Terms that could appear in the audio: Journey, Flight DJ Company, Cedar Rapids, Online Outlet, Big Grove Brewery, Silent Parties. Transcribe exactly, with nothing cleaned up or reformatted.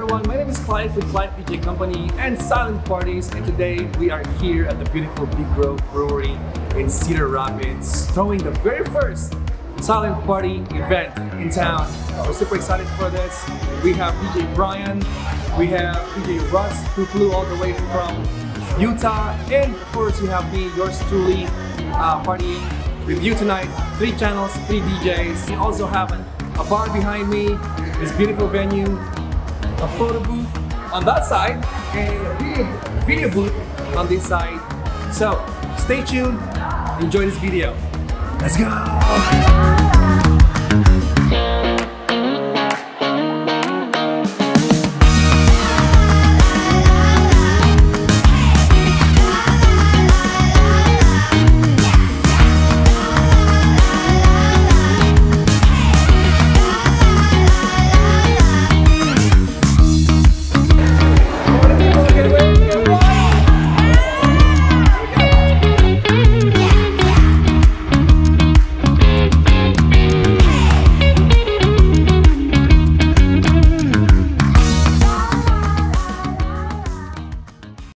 everyone, my name is Clive with Flight D J Company and Silent Parties, and today we are here at the beautiful Big Grove Brewery in Cedar Rapids, throwing the very first Silent Party event in town. We're super excited for this. We have D J Brian, we have D J Russ, who flew all the way from Utah, and of course you have me, yours truly, uh, partying with you tonight. Three channels, three D Js. We also have an, a bar behind me, this beautiful venue, a photo booth on that side, and a video booth on this side. So stay tuned, enjoy this video. Let's go!